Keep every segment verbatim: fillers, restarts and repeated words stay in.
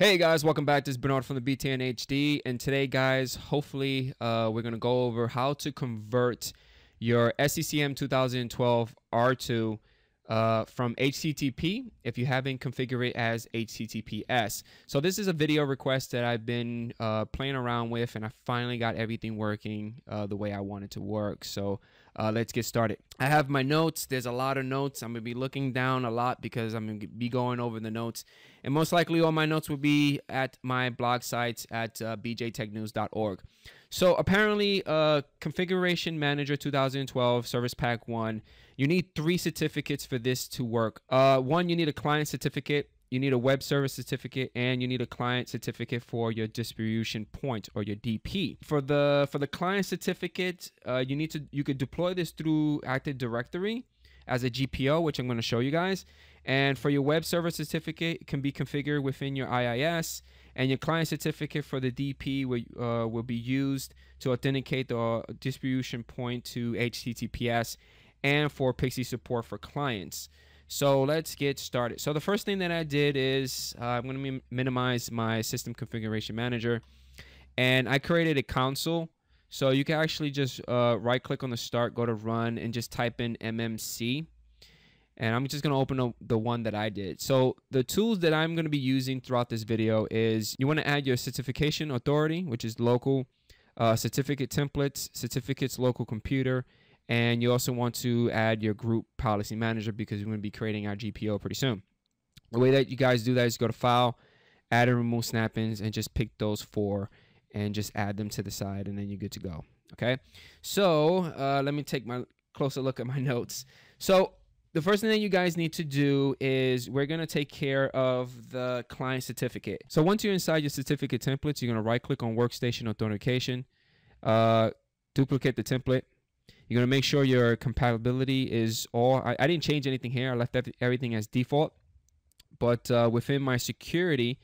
Hey guys, welcome back. This is Bernard from the B T N H D, and today guys, hopefully uh, we're going to go over how to convert your S C C M two thousand twelve R two uh, from H T T P if you haven't configured it as H T T P S. So this is a video request that I've been uh, playing around with, and I finally got everything working uh, the way I want it to work. So uh, let's get started. I have my notes. There's a lot of notes. I'm going to be looking down a lot because I'm going to be going over the notes. And most likely all my notes will be at my blog sites at uh, b j tech news dot org. So apparently uh, Configuration Manager two thousand twelve, Service Pack one, you need three certificates for this to work. Uh, one, you need a client certificate, you need a web service certificate, and you need a client certificate for your distribution point or your D P. For the for the client certificate, uh, you need to you could deploy this through Active Directory as a G P O, which I'm going to show you guys. And for your web server certificate, it can be configured within your I I S, and your client certificate for the D P will, uh, will be used to authenticate the distribution point to H T T P S and for Pixie support for clients. So let's get started. So the first thing that I did is uh, I'm going to minimize my System Configuration Manager, and I created a console. So you can actually just uh, right click on the start, go to run, and just type in M M C. And I'm just going to open up the one that I did. So the tools that I'm going to be using throughout this video is you want to add your certification authority, which is local, uh, certificate templates, certificates, local computer. And you also want to add your group policy manager because we're going to be creating our G P O pretty soon. The way that you guys do that is go to file, add and remove snap-ins, and just pick those four and just add them to the side, and then you're good to go. Okay, so uh, let me take my closer look at my notes. So the first thing that you guys need to do is we're going to take care of the client certificate. So once you're inside your certificate templates, you're going to right click on workstation authentication, uh, duplicate the template. You're going to make sure your compatibility is all. I, I didn't change anything here. I left everything as default. But uh, within my security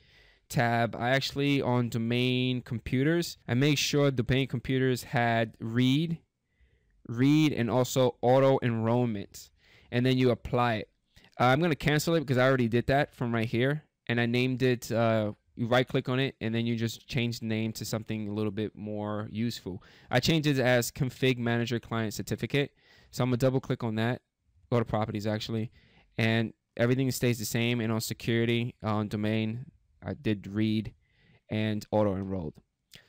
tab, I actually, on domain computers, I make sure domain computers had read, read, and also auto enrollment. And then you apply it. Uh, I'm going to cancel it because I already did that from right here. And I named it, uh, you right click on it, and then you just change the name to something a little bit more useful. I changed it as Config Manager Client Certificate. So I'm going to double click on that, go to properties actually, and everything stays the same. And on security, on domain, I did read and auto-enrolled.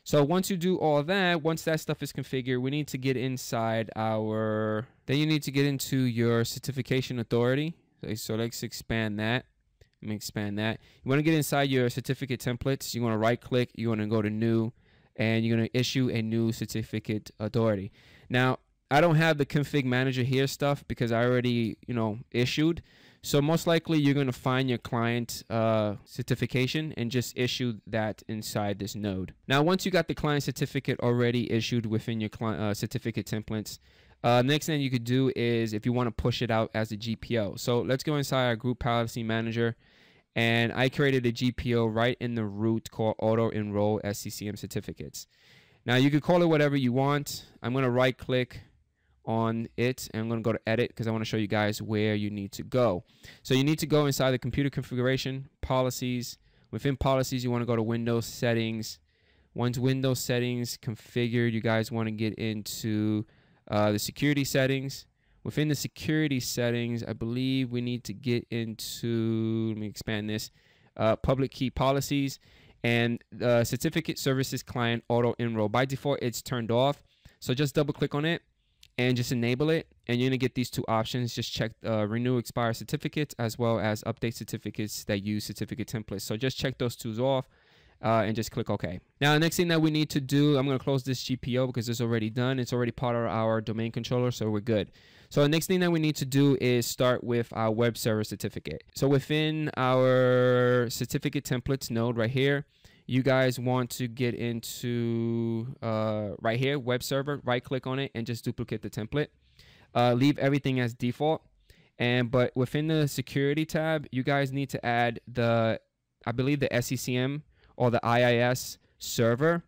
So once you do all that, once that stuff is configured, we need to get inside our, then you need to get into your certification authority. So, so let's expand that. Let me expand that. You want to get inside your certificate templates. You want to right click, you want to go to new, and you're going to issue a new certificate authority. Now, I don't have the config manager here stuff because I already, you know, issued. So most likely you're going to find your client uh, certification and just issue that inside this node. Now, once you got the client certificate already issued within your client uh, certificate templates, uh, next thing you could do is if you want to push it out as a G P O. So let's go inside our group policy manager, and I created a G P O right in the root called auto enroll S C C M certificates. Now you could call it whatever you want. I'm going to right click on it, and I'm going to go to edit because I want to show you guys where you need to go. So you need to go inside the computer configuration, policies. Within policies, you want to go to Windows settings. Once Windows settings configured, you guys want to get into uh, the security settings. Within the security settings, I believe we need to get into, let me expand this, uh, public key policies, and uh, certificate services client auto enroll. By default, it's turned off. So just double click on it and just enable it, and you're gonna get these two options. Just check uh, renew expire certificates as well as update certificates that use certificate templates. So just check those two off uh, and just click OK. Now the next thing that we need to do, I'm gonna close this G P O because it's already done. It's already part of our domain controller, so we're good. So the next thing that we need to do is start with our web server certificate. So within our certificate templates node right here, you guys want to get into uh, right here, web server, right click on it and just duplicate the template. Uh, leave everything as default. And but within the security tab, you guys need to add the, I believe the S C C M or the I I S server.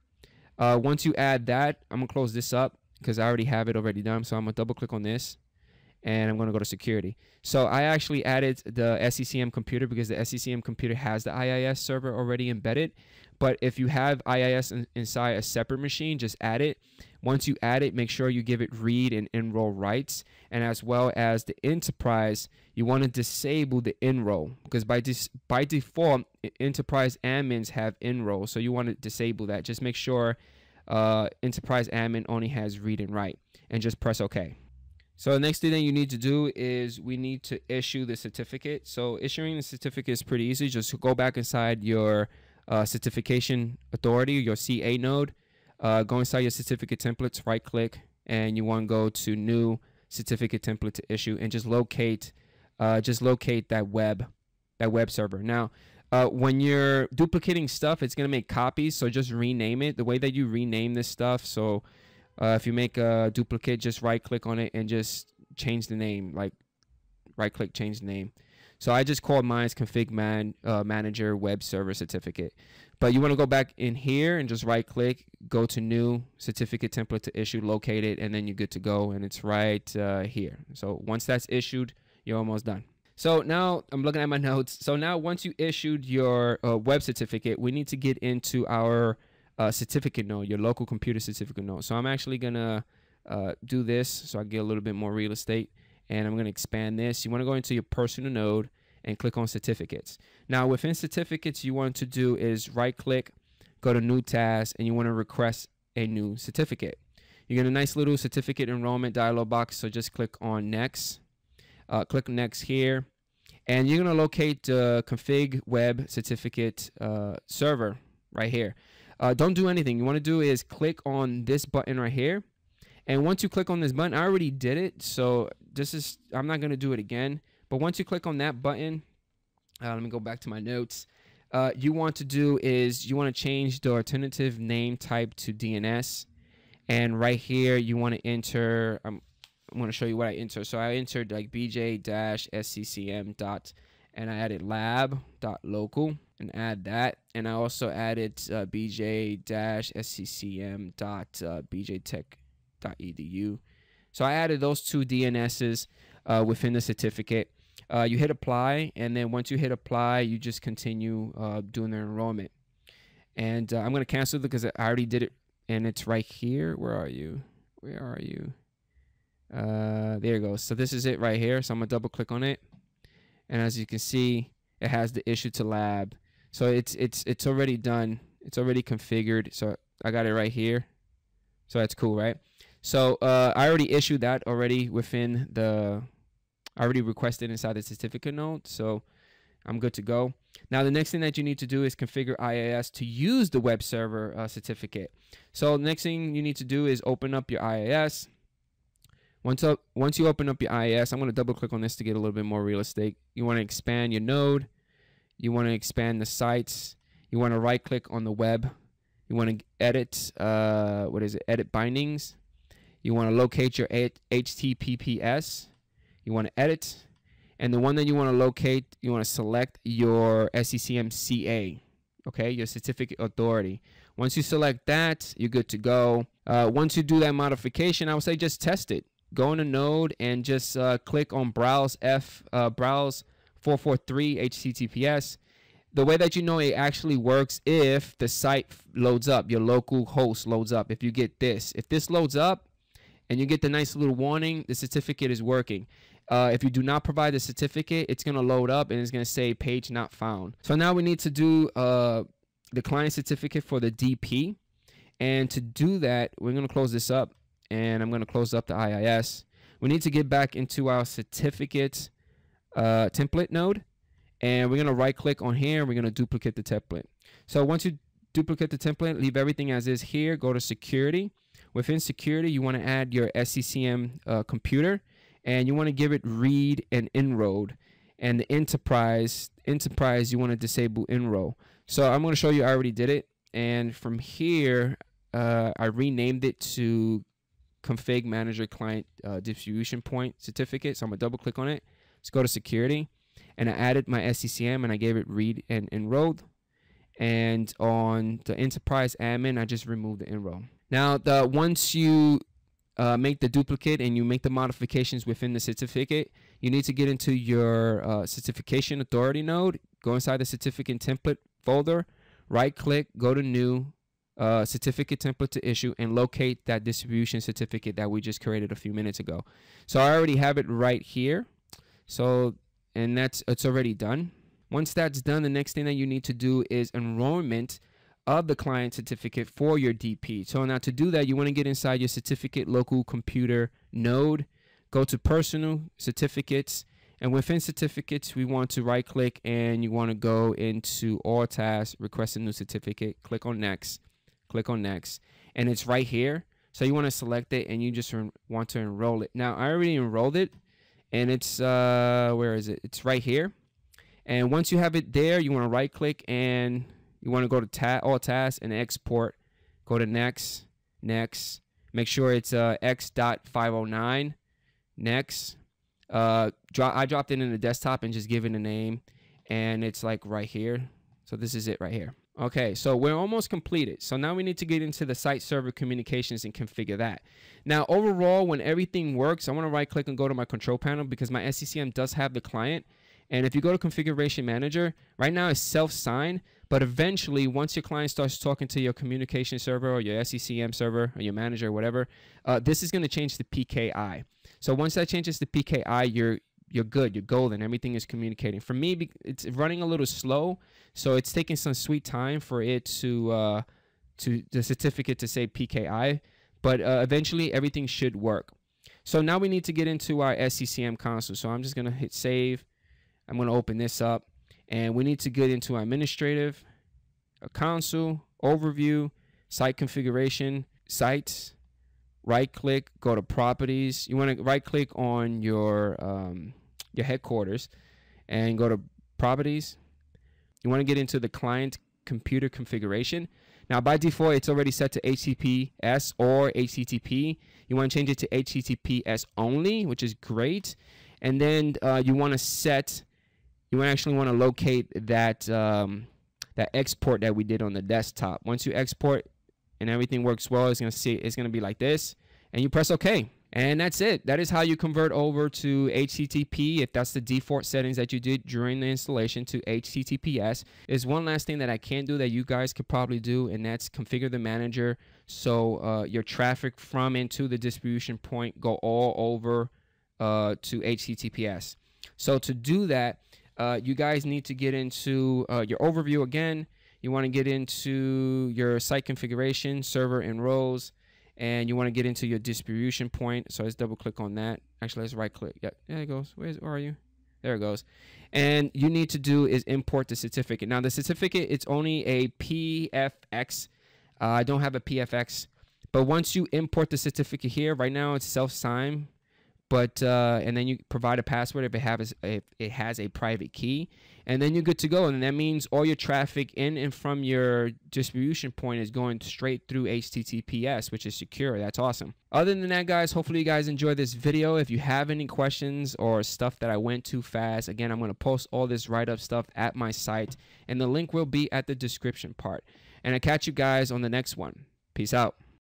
Uh, once you add that, I'm gonna close this up because I already have it already done. So I'm gonna double click on this and I'm going to go to security. So I actually added the S C C M computer because the S C C M computer has the I I S server already embedded. But if you have I I S in, inside a separate machine, just add it. Once you add it, make sure you give it read and enroll rights. And as well as the enterprise, you want to disable the enroll, because by, dis by default, enterprise admins have enroll. So you want to disable that. Just make sure uh, enterprise admin only has read and write, and just press OK. So the next thing that you need to do is we need to issue the certificate. So issuing the certificate is pretty easy. Just go back inside your uh, certification authority, your C A node. Uh, go inside your certificate templates, right click, and you want to go to new certificate template to issue, and just locate, uh, just locate that web, that web server. Now, uh, when you're duplicating stuff, it's gonna make copies, so just rename it. The way that you rename this stuff, so uh, if you make a duplicate, just right click on it and just change the name. Like, right click, change the name. So I just called mine's config man uh, manager web server certificate. But you want to go back in here and just right click, go to new certificate template to issue, locate it, and then you're good to go. And it's right uh, here. So once that's issued, you're almost done. So now I'm looking at my notes. So now once you issued your uh, web certificate, we need to get into our uh, certificate node, your local computer certificate node. So I'm actually gonna uh, do this so I get a little bit more real estate. And I'm going to expand this. You want to go into your personal node and click on certificates. Now within certificates, you want to do is right click, go to new task, and you want to request a new certificate. You get a nice little certificate enrollment dialog box. So just click on next, uh, click next here, and you're going to locate the config web certificate uh, server right here. Uh, don't do anything. You want to do is click on this button right here. And once you click on this button, I already did it, so this is, I'm not going to do it again. But once you click on that button, uh, let me go back to my notes. Uh, you want to do is you want to change the alternative name type to D N S. And right here, you want to enter, I'm, I'm going to show you what I entered. So I entered like B J dash S C C M dot, and I added lab dot local and add that. And I also added uh, B J dash S C C M dot uh, B J tech dot E D U. So I added those two D N Ss uh, within the certificate. Uh, you hit apply, and then once you hit apply, you just continue uh, doing the enrollment. And uh, I'm going to cancel it because I already did it, and it's right here. Where are you? Where are you? Uh, there it goes. So this is it right here. So I'm going to double click on it. And as you can see, it has the issue to lab. So it's, it's, it's already done. It's already configured. So I got it right here. So that's cool, right? So uh, I already issued that already within the, I already requested inside the certificate node. So I'm good to go. Now the next thing that you need to do is configure I I S to use the web server uh, certificate. So the next thing you need to do is open up your I I S. Once, up, once you open up your I I S, I'm going to double click on this to get a little bit more real estate. You want to expand your node. You want to expand the sites. You want to right click on the web. You want to edit, uh, what is it? Edit bindings. You want to locate your H T T P S. You want to edit. And the one that you want to locate, you want to select your S C C M C A, okay? Your certificate authority. Once you select that, you're good to go. Uh, once you do that modification, I would say just test it. Go in a node and just uh, click on browse F, uh, browse four forty-three H T T P S. The way that you know it actually works, if the site loads up, your local host loads up, if you get this, if this loads up and you get the nice little warning, the certificate is working. Uh, if you do not provide the certificate, it's going to load up and it's going to say page not found. So now we need to do uh, the client certificate for the D P. And to do that, we're going to close this up, and I'm going to close up the I I S. We need to get back into our certificate uh, template node. And we're going to right click on here. We're going to duplicate the template. So once you duplicate the template, leave everything as is here. Go to security. Within security, you want to add your S C C M uh, computer, and you want to give it read and enroll. And the enterprise, enterprise, you want to disable enroll. So I'm going to show you, I already did it. And from here, uh, I renamed it to config manager client uh, distribution point certificate. So I'm going to double click on it. Let's go to security. And I added my S C C M, and I gave it read and enrolled. And on the enterprise admin, I just removed the enroll. Now, the, once you uh, make the duplicate and you make the modifications within the certificate, you need to get into your uh, certification authority node, go inside the certificate template folder, right click, go to new, Uh, certificate template to issue, and locate that distribution certificate that we just created a few minutes ago. So I already have it right here. So, and that's, it's already done. Once that's done, the next thing that you need to do is enrollment of the client certificate for your D P. So now to do that, you want to get inside your certificate local computer node, go to personal certificates, and within certificates, we want to right click and you want to go into all tasks, request a new certificate, click on next. Click on next, and it's right here. So you want to select it, and you just want to enroll it. Now I already enrolled it, and it's uh, where is it? It's right here. And once you have it there, you want to right click, and you want to go to ta all tasks and export. Go to next, next. Make sure it's uh, X dot five oh nine. Next. Uh, dro I dropped it in the desktop and just give it a name, and it's like right here. So this is it right here. Okay, so we're almost completed. So now we need to get into the site server communications and configure that. Now, overall, when everything works, I want to right click and go to my control panel because my S C C M does have the client. And if you go to Configuration Manager, right now it's self-signed, but eventually once your client starts talking to your communication server or your S C C M server or your manager or whatever, uh, this is going to change to P K I. So once that changes to P K I, you're you're good, you're golden, everything is communicating. For me, it's running a little slow, so it's taking some sweet time for it to, uh, to the certificate to say P K I, but uh, eventually everything should work. So now we need to get into our S C C M console. So I'm just gonna hit save. I'm gonna open this up, and we need to get into our administrative, our console, overview, site configuration, sites, right click, go to properties. You wanna right click on your, um, your headquarters and go to properties. You wanna get into the client computer configuration. Now by default, it's already set to H T T P S or H T T P. You wanna change it to H T T P S only, which is great. And then uh, you wanna set, you actually wanna locate that, um, that export that we did on the desktop. Once you export, and everything works well, it's gonna see it's gonna be like this, and you press OK, and that's it. That is how you convert over to H T T P if that's the default settings that you did during the installation to H T T P S. There's one last thing that I can do that you guys could probably do, and that's configure the manager so uh, your traffic from and to the distribution point go all over uh, to H T T P S. So to do that, uh, you guys need to get into uh, your overview again. You want to get into your site configuration, server and roles, and you want to get into your distribution point. So let's double click on that. Actually, let's right click. Yeah, there it goes. Where's, where are you? There it goes. And you need to do is import the certificate. Now the certificate, it's only a P F X. Uh, I don't have a P F X, but once you import the certificate here, right now it's self-signed, but uh, and then you provide a password if it has a, it has a private key, and then you're good to go. And that means all your traffic in and from your distribution point is going straight through H T T P S, which is secure. That's awesome. Other than that, guys, hopefully you guys enjoyed this video. If you have any questions or stuff that I went too fast, again, I'm going to post all this write-up stuff at my site, and the link will be at the description part. And I'll catch you guys on the next one. Peace out.